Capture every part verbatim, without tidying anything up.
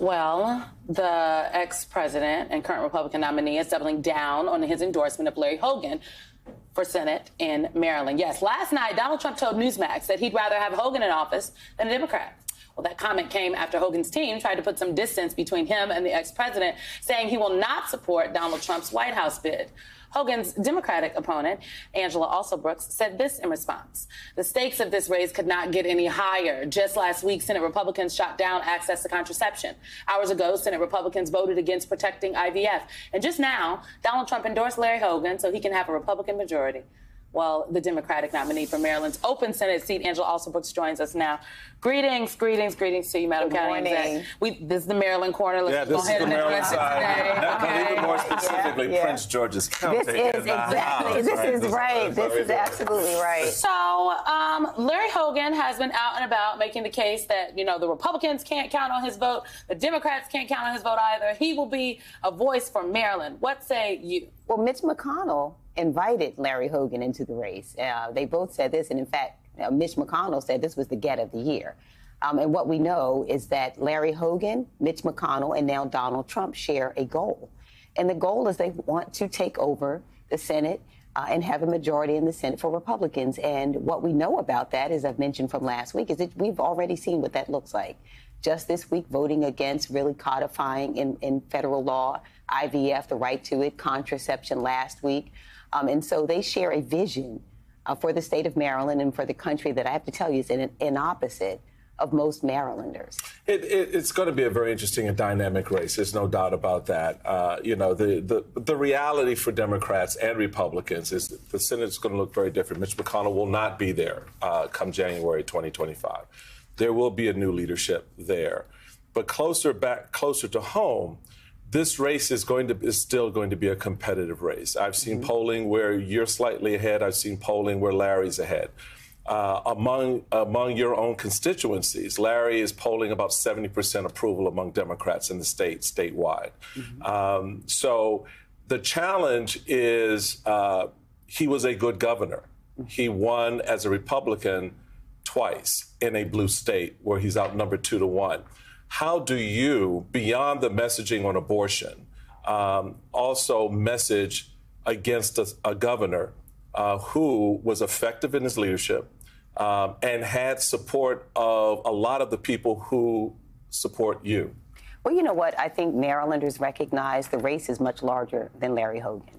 Well, the ex-president and current Republican nominee is doubling down on his endorsement of Larry Hogan for Senate in Maryland. Yes, last night, Donald Trump told Newsmax that he'd rather have Hogan in office than a Democrat. Well, that comment came after Hogan's team tried to put some distance between him and the ex-president, saying he will not support Donald Trump's White House bid. Hogan's Democratic opponent, Angela Alsobrooks, said this in response. The stakes of this race could not get any higher. Just last week, Senate Republicans shot down access to contraception. Hours ago, Senate Republicans voted against protecting I V F. And just now, Donald Trump endorsed Larry Hogan so he can have a Republican majority. Well, the Democratic nominee for Maryland's open Senate seat, Angela Alsobrooks, joins us now. Greetings, greetings, greetings to you, Madam County Executive. We, this is the Maryland corner. Let's yeah, this go ahead is the and Maryland side. Today. Okay. Even more specifically, yeah. Prince George's County. This is exactly. This right. is right. This is absolutely right. So, um, Larry Hogan has been out and about making the case that you know the Republicans can't count on his vote, the Democrats can't count on his vote either. He will be a voice for Maryland. What say you? Well, Mitch McConnell invited Larry Hogan into the race. Uh, they both said this, and in fact, uh, Mitch McConnell said this was the get of the year. Um, and what we know is that Larry Hogan, Mitch McConnell, and now Donald Trump share a goal. And the goal is they want to take over the Senate uh, and have a majority in the Senate for Republicans. And what we know about that, as I've mentioned from last week, is that we've already seen what that looks like. Just this week, voting against really codifying in, in federal law, I V F, the right to it, contraception last week. Um, and so they share a vision uh, for the state of Maryland and for the country that I have to tell you is in an opposite of most Marylanders. It, it, it's going to be a very interesting and dynamic race. There's no doubt about that. Uh, you know, the, the, the reality for Democrats and Republicans is that the Senate's going to look very different. Mitch McConnell will not be there uh, come January twenty twenty-five. There will be a new leadership there. But closer back, closer to home, this race is going to is still going to be a competitive race. I've seen mm-hmm. polling where you're slightly ahead. I've seen polling where Larry's ahead. Uh, among among your own constituencies, Larry is polling about seventy percent approval among Democrats in the state, statewide. Mm-hmm. Um, so the challenge is uh, he was a good governor. Mm-hmm. He won as a Republican twice in a blue state where he's outnumbered two to one. How do you, beyond the messaging on abortion, um, also message against a, a governor uh, who was effective in his leadership um, and had support of a lot of the people who support you? Well, you know what? I think Marylanders recognize the race is much larger than Larry Hogan.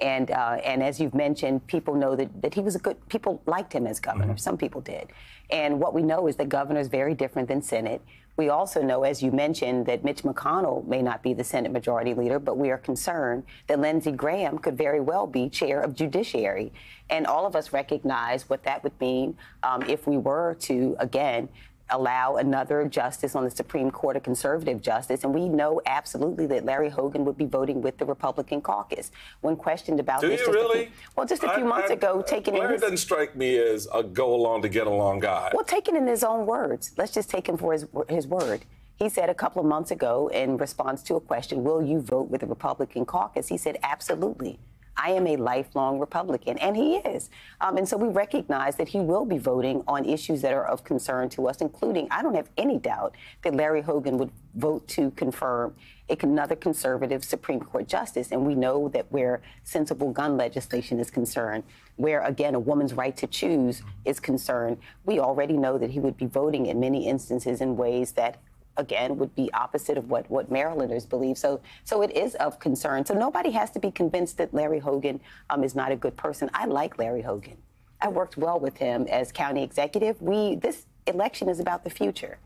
And uh, and as you've mentioned, people know that, that he was a good, people liked him as governor. Mm-hmm. Some people did. And what we know is that governor is very different than Senate. We also know, as you mentioned, that Mitch McConnell may not be the Senate majority leader, but we are concerned that Lindsey Graham could very well be chair of judiciary. And all of us recognize what that would mean um, if we were to, again, allow another justice on the Supreme Court, a conservative justice, and we know absolutely that Larry Hogan would be voting with the Republican caucus. When questioned about do this, you really? A few, well, just a few I, months I, ago, taking Larry in his, doesn't strike me as a go-along-to-get-along guy. Well, taken in his own words. Let's just take him for his, his word. He said a couple of months ago in response to a question, will you vote with the Republican caucus? He said, absolutely. I am a lifelong Republican, and he is. Um, and so we recognize that he will be voting on issues that are of concern to us, including, I don't have any doubt that Larry Hogan would vote to confirm another conservative Supreme Court justice. And we know that where sensible gun legislation is concerned, where, again, a woman's right to choose is concerned, we already know that he would be voting in many instances in ways that again, would be opposite of what, what Marylanders believe. So so it is of concern. So nobody has to be convinced that Larry Hogan um, is not a good person. I like Larry Hogan. I worked well with him as county executive. We this election is about the future.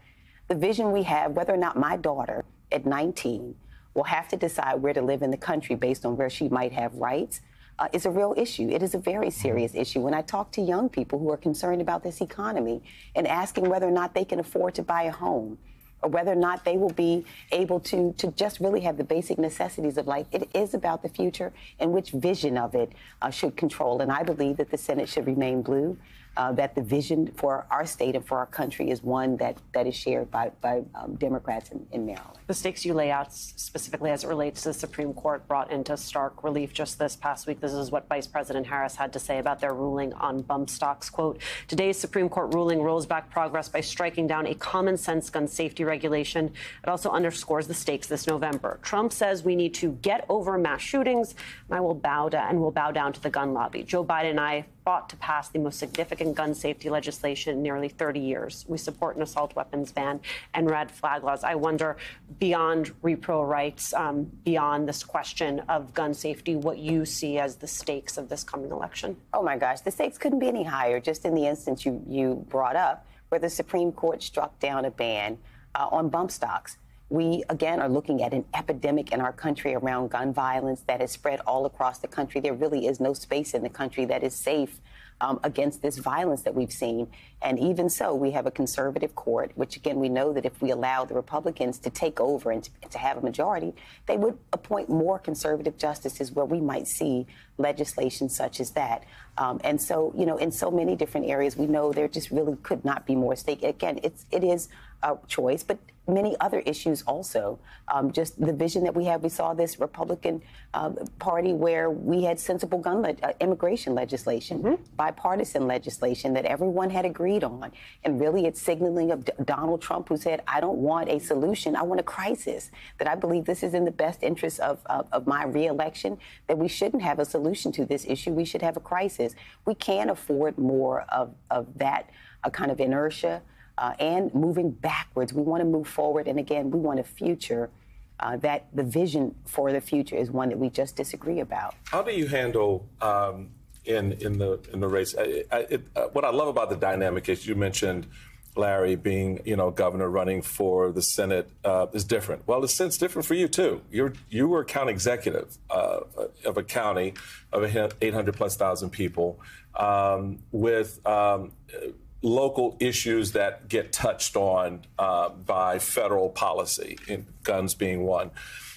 The vision we have, whether or not my daughter at nineteen will have to decide where to live in the country based on where she might have rights, Uh, is a real issue. It is a very serious issue. When I talk to young people who are concerned about this economy and asking whether or not they can afford to buy a home, or whether or not they will be able to, to just really have the basic necessities of life. It is about the future and which vision of it uh, should control. And I believe that the Senate should remain blue. uh, that the vision for our state and for our country is one that, that is shared by, by um, Democrats in, in Maryland. The stakes you lay out specifically as it relates to the Supreme Court brought into stark relief just this past week. This is what Vice President Harris had to say about their ruling on bump stocks. Quote, today's Supreme Court ruling rolls back progress by striking down a common sense gun safety regulation. It also underscores the stakes this November. Trump says we need to get over mass shootings, and I will bow down, and we'll bow down to the gun lobby. Joe Biden and I fought to pass the most significant gun safety legislation in nearly thirty years. We support an assault weapons ban and red flag laws. I wonder, beyond repro rights, um, beyond this question of gun safety, what you see as the stakes of this coming election. Oh, my gosh, the stakes couldn't be any higher, just in the instance you, you brought up, where the Supreme Court struck down a ban uh, on bump stocks. We, again, are looking at an epidemic in our country around gun violence that has spread all across the country. There really is no space in the country that is safe um, against this violence that we've seen. And even so, we have a conservative court, which, again, we know that if we allow the Republicans to take over and to, to have a majority, they would appoint more conservative justices where we might see legislation such as that. Um, and so, you know, in so many different areas, we know there just really could not be more stake. Again, it's, it is a choice, but many other issues also. Um, just the vision that we have. We saw this Republican uh, Party where we had sensible gun le uh, immigration legislation, mm-hmm. bipartisan legislation that everyone had agreed on. And really it's signaling of D Donald Trump, who said, I don't want a solution, I want a crisis, that I believe this is in the best interest of, of, of my reelection, that we shouldn't have a solution to this issue. We should have a crisis. We can't afford more of, of that uh, kind of inertia. Uh, and moving backwards. We want to move forward. And again, we want a future uh, that the vision for the future is one that we just disagree about. How do you handle um, in in the in the race? I, I, it, uh, what I love about the dynamic is you mentioned Larry being, you know, governor running for the Senate uh, is different. Well, it's since different for you, too. You're you were county executive uh, of a county of eight hundred plus thousand people um, with um, local issues that get touched on uh, by federal policy, and guns being one.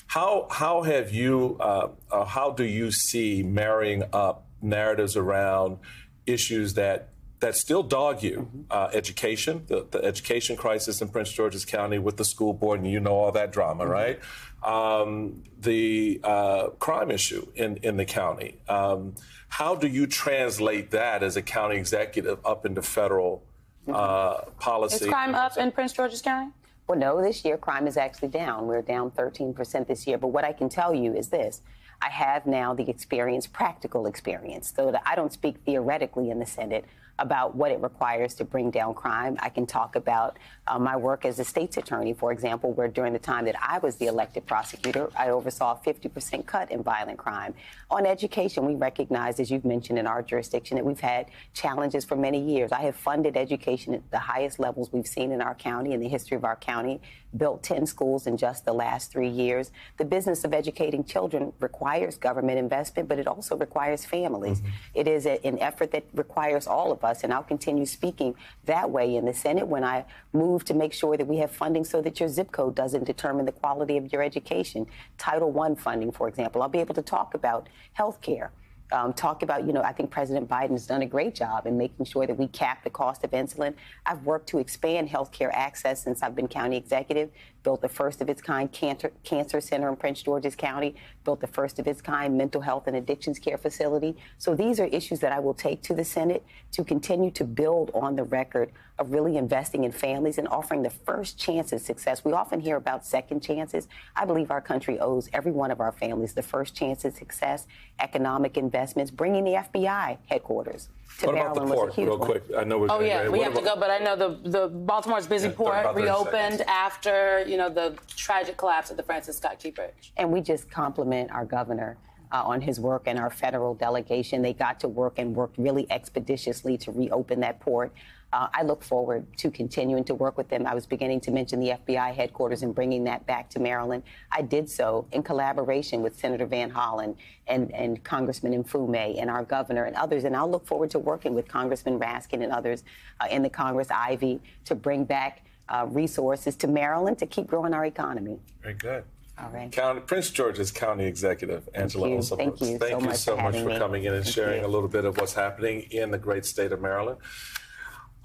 How how have you uh, uh, how do you see marrying up narratives around issues that that still dog you? Mm-hmm. uh, education, the, the education crisis in Prince George's County with the school board, and you know all that drama, mm-hmm. right? Um, the uh, crime issue in, in the county. Um, how do you translate that as a county executive up into federal uh, policy? Is crime up in Prince George's County? Well, no, this year crime is actually down. We're down thirteen percent this year. But what I can tell you is this. I have now the experience, practical experience, so that I don't speak theoretically in the Senate about what it requires to bring down crime. I can talk about uh, my work as a state's attorney, for example, where during the time that I was the elected prosecutor, I oversaw a fifty percent cut in violent crime. On education, we recognize, as you've mentioned in our jurisdiction, that we've had challenges for many years. I have funded education at the highest levels we've seen in our county, in the history of our county, built ten schools in just the last three years. The business of educating children requires government investment, but it also requires families. Mm-hmm. It is a, an effort that requires all of us, and I'll continue speaking that way in the Senate when I move to make sure that we have funding so that your zip code doesn't determine the quality of your education. Title one funding, for example. I'll be able to talk about health care. Um, talk about, you know, I think President Biden's done a great job in making sure that we cap the cost of insulin. I've worked to expand health care access since I've been county executive, built the first of its kind cancer, cancer center in Prince George's County, built the first of its kind mental health and addictions care facility. So these are issues that I will take to the Senate to continue to build on the record of really investing in families and offering the first chance at success. We often hear about second chances. I believe our country owes every one of our families the first chance at success, economic investment. Bringing the F B I headquarters to what Maryland about the port, real one. quick? I know we're oh yeah, we what have about, to go, but I know the the Baltimore's busy yeah, port reopened after you know the tragic collapse of the Francis Scott Key Bridge. And we just compliment our governor Uh, on his work and our federal delegation. They got to work and worked really expeditiously to reopen that port. Uh, I look forward to continuing to work with them. I was beginning to mention the F B I headquarters and bringing that back to Maryland. I did so in collaboration with Senator Van Hollen and, and Congressman Mfume and our governor and others. And I'll look forward to working with Congressman Raskin and others uh, in the Congress, Ivy, to bring back uh, resources to Maryland to keep growing our economy. Very good. All right. County, Prince George's County Executive Angela Alsobrooks. Thank you, thank you so much for coming in and sharing a little bit of what's happening in the great state of Maryland.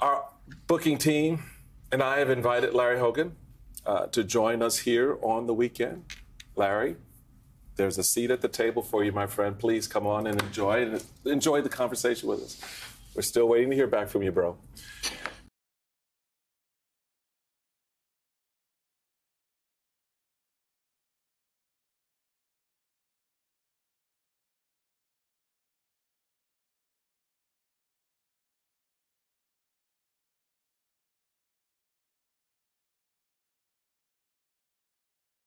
Our booking team and I have invited Larry Hogan uh, to join us here on the weekend. Larry, there's a seat at the table for you, my friend. Please come on and enjoy and enjoy the conversation with us. We're still waiting to hear back from you, bro.